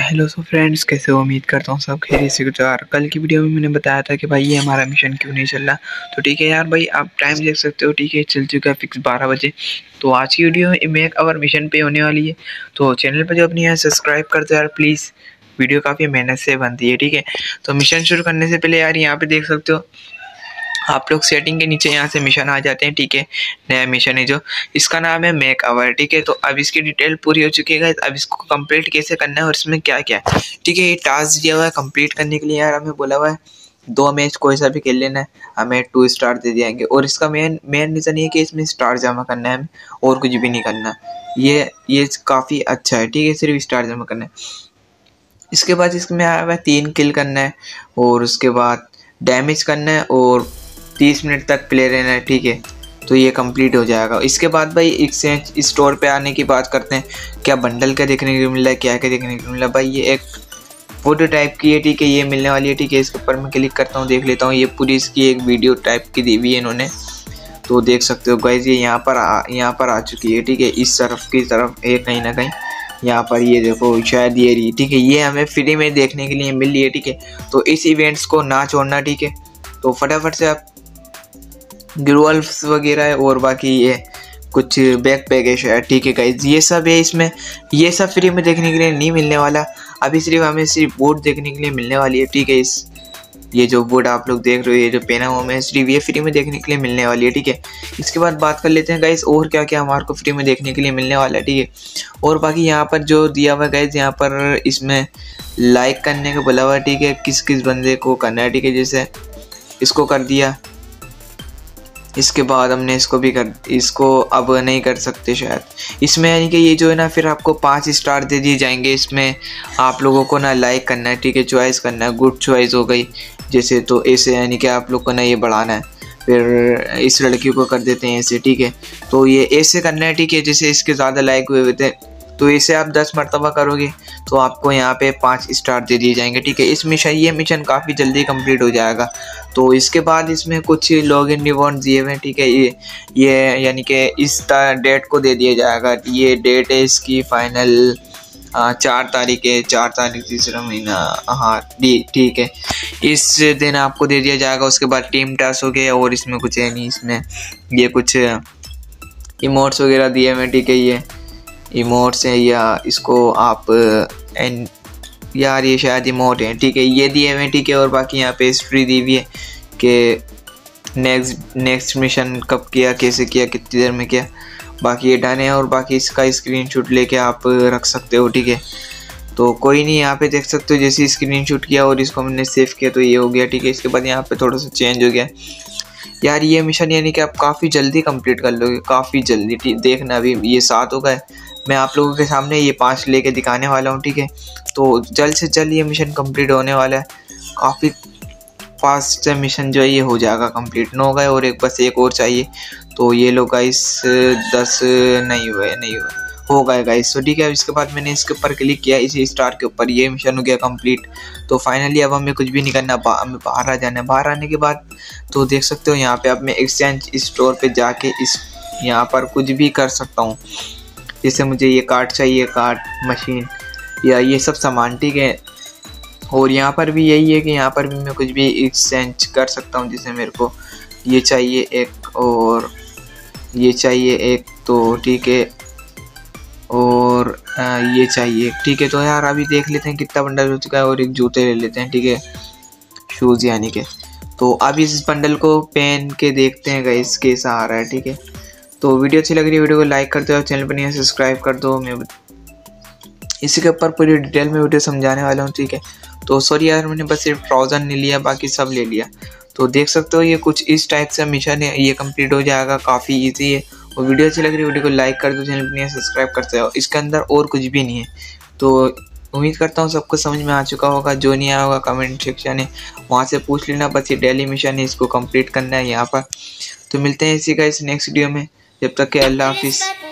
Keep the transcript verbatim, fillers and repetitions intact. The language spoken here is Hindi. हेलो सो फ्रेंड्स, कैसे हो? उम्मीद करता हूँ सब खैरियत से गुजार। कल की वीडियो में मैंने बताया था कि भाई ये हमारा मिशन क्यों नहीं चल रहा। तो ठीक है यार भाई, आप टाइम देख सकते हो, ठीक है चल चुका है फिक्स बारह बजे। तो आज की वीडियो में एक आवर मिशन पे होने वाली है। तो चैनल पर जो अपनी है सब्सक्राइब कर दो यार प्लीज़, वीडियो काफ़ी मेहनत से बनती है। ठीक है, तो मिशन शुरू करने से पहले यार यहाँ पर देख सकते हो आप लोग सेटिंग के नीचे यहाँ से मिशन आ जाते हैं। ठीक है, नया मिशन है जो, इसका नाम है मेक आवर। ठीक है, तो अब इसकी डिटेल पूरी हो चुकी है। अब इसको कंप्लीट कैसे करना है और इसमें क्या क्या है, ठीक है ये टास्क दिया हुआ है। कंप्लीट करने के लिए यार हमें बोला हुआ है दो मैच कोई सा भी खेल लेना है, हमें टू स्टार दे जाएंगे। और इसका मेन मेन रीज़न ये कि इसमें स्टार जमा करना है हमें, और कुछ भी नहीं करना। ये ये काफ़ी अच्छा है, ठीक है सिर्फ स्टार जमा करना है। इसके बाद इसमें आया हुआ है तीन किल करना है, और उसके बाद डैमेज करना है, और तीस मिनट तक प्ले रहना है। ठीक है, तो ये कंप्लीट हो जाएगा। इसके बाद भाई एक्सचेंज स्टोर पे आने की बात करते हैं। क्या बंडल का देखने को मिला है, क्या क्या देखने को मिला भाई। ये एक फोटो टाइप की है, ठीक है ये मिलने वाली है। ठीक है, इसके ऊपर मैं क्लिक करता हूँ, देख लेता हूँ। ये पूरी इसकी एक वीडियो टाइप की दी हुई है इन्होंने, तो देख सकते हो गाइज ये यहाँ पर यहाँ पर आ चुकी है। ठीक है, इस तरफ की तरफ एक कहीं ना कहीं यहाँ पर ये देखो शायद ये रही। ठीक है, ये हमें फ्री में देखने के लिए मिल रही है। ठीक है, तो इस इवेंट्स को ना छोड़ना। ठीक है, तो फटाफट से आप ग्लोवल्स वगैरह है, और बाकी ये कुछ बैक पैकेज है। ठीक है गाइज, ये सब है इसमें, ये सब फ्री में देखने के लिए नहीं मिलने वाला। अभी सिर्फ हमें सिर्फ बोर्ड देखने के लिए मिलने वाली है। ठीक है, इस ये जो बोर्ड आप लोग देख रहे हो, ये जो पहना हुआ मैं सिर्फ ये फ्री में देखने के लिए मिलने वाली है। ठीक है, इसके बाद बात कर लेते हैं गाइज और क्या क्या हमारे को फ्री में देखने के लिए मिलने वाला है। ठीक है, और बाकी यहाँ पर जो दिया हुआ गाइज, यहाँ पर इसमें लाइक करने का बोला हुआ है। ठीक है, किस किस बंदे को करना है। ठीक है, जैसे इसको कर दिया, इसके बाद हमने इसको भी कर, इसको अब नहीं कर सकते शायद इसमें, यानी कि ये जो है ना फिर आपको पाँच स्टार दे दिए जाएंगे। इसमें आप लोगों को ना लाइक करना है, ठीक है चॉइस करना है, गुड चॉइस हो गई जैसे, तो ऐसे यानी कि आप लोग को ना ये बढ़ाना है। फिर इस लड़की को कर देते हैं ऐसे, ठीक है तो ये ऐसे करना है। ठीक है, जैसे इसके ज़्यादा लाइक हुए हुए थे, तो इसे आप दस मरतबा करोगे तो आपको यहाँ पे पाँच स्टार दे दिए जाएंगे। ठीक है, इस मिशन ये मिशन काफ़ी जल्दी कंप्लीट हो जाएगा। तो इसके बाद इसमें कुछ लॉगिन रिवॉर्ड दिए हुए हैं। ठीक है, ये ये यानी कि इस डेट को दे दिया जाएगा। ये डेट है इसकी फाइनल आ, चार तारीख है, चार तारीख तीसरा महीना, हाँ ठीक है इस दिन आपको दे दिया जाएगा। उसके बाद टीम टास्क हो गया, और इसमें कुछ है नहीं। इसमें ये कुछ इमोट्स वगैरह दिए हुए हैं। ठीक है, ये इमोट्स हैं, या इसको आप एंड यार ये शायद इमोट हैं। ठीक है, ये दिए हुए हैं। ठीक है, और बाकी यहाँ पे हिस्ट्री दी हुई है कि नेक्स्ट नेक्स्ट मिशन कब किया, कैसे किया, कितनी देर में किया। बाकी ये डन है, और बाकी इसका स्क्रीनशॉट लेके आप रख सकते हो। ठीक है, तो कोई नहीं, यहाँ पे देख सकते हो जैसे स्क्रीनशॉट किया और इसको हमने सेव किया तो ये हो गया। ठीक है, इसके बाद यहाँ पर थोड़ा सा चेंज हो गया यार। ये मिशन यानी कि आप काफ़ी जल्दी कंप्लीट कर लोगे, काफ़ी जल्दी। देखना अभी ये सात हो गए, मैं आप लोगों के सामने ये पांच लेके दिखाने वाला हूँ। ठीक है, तो जल्द से जल्द ये मिशन कंप्लीट होने वाला है। काफ़ी फास्ट से मिशन जो है ये हो जाएगा कंप्लीट। नौ गए और एक बस एक और चाहिए, तो ये लोग गाइस दस नहीं हुए नहीं हुए हो गए गाइस। तो ठीक है, इसके बाद मैंने इसके ऊपर क्लिक किया, इसी स्टार के ऊपर ये मिशन हो गया कंप्लीट। तो फाइनली अब हमें कुछ भी नहीं करना, बा, हमें बाहर आ जाना है। बाहर आने के बाद तो देख सकते हो यहाँ पे अब मैं एक्सचेंज स्टोर पे जाके इस यहाँ पर कुछ भी कर सकता हूँ। जैसे मुझे ये कार्ड चाहिए, कार्ड मशीन या ये सब सामान। ठीक है, और यहाँ पर भी यही है कि यहाँ पर भी मैं कुछ भी एक्सचेंज कर सकता हूँ। जैसे मेरे को ये चाहिए एक, और ये चाहिए एक, तो ठीक है और आ, ये चाहिए। ठीक है, तो यार अभी देख लेते हैं कितना बंडल हो चुका है, और एक जूते ले लेते हैं। ठीक है, शूज़ यानी के, तो अब इस बंडल को पहन के देखते हैं गाइस कैसा आ रहा है। ठीक है, तो वीडियो अच्छी लग रही है, वीडियो को लाइक कर दो और चैनल पर नहीं सब्सक्राइब कर दो। मैं इसी के ऊपर पूरी डिटेल में वीडियो समझाने वाला हूँ। ठीक है, तो सॉरी यार मैंने बस सिर्फ ट्राउज़र नहीं लिया, बाकी सब ले लिया। तो देख सकते हो ये कुछ इस टाइप से मिशन है, ये कंप्लीट हो जाएगा, काफ़ी ईजी है। और वीडियो अच्छी लग रही है, वीडियो को लाइक कर दो, चैनल पर नहीं सब्सक्राइब करते हो। इसके अंदर और कुछ भी नहीं है, तो उम्मीद करता हूँ सबको समझ में आ चुका होगा। जो नहीं आया होगा कमेंट सेक्शन है वहाँ से पूछ लेना। बस ये डेली मिशन है, इसको कंप्लीट करना है यहाँ पर। तो मिलते हैं इसी का इस नेक्स्ट वीडियो में, जब तक के अल्लाह हाफिज़।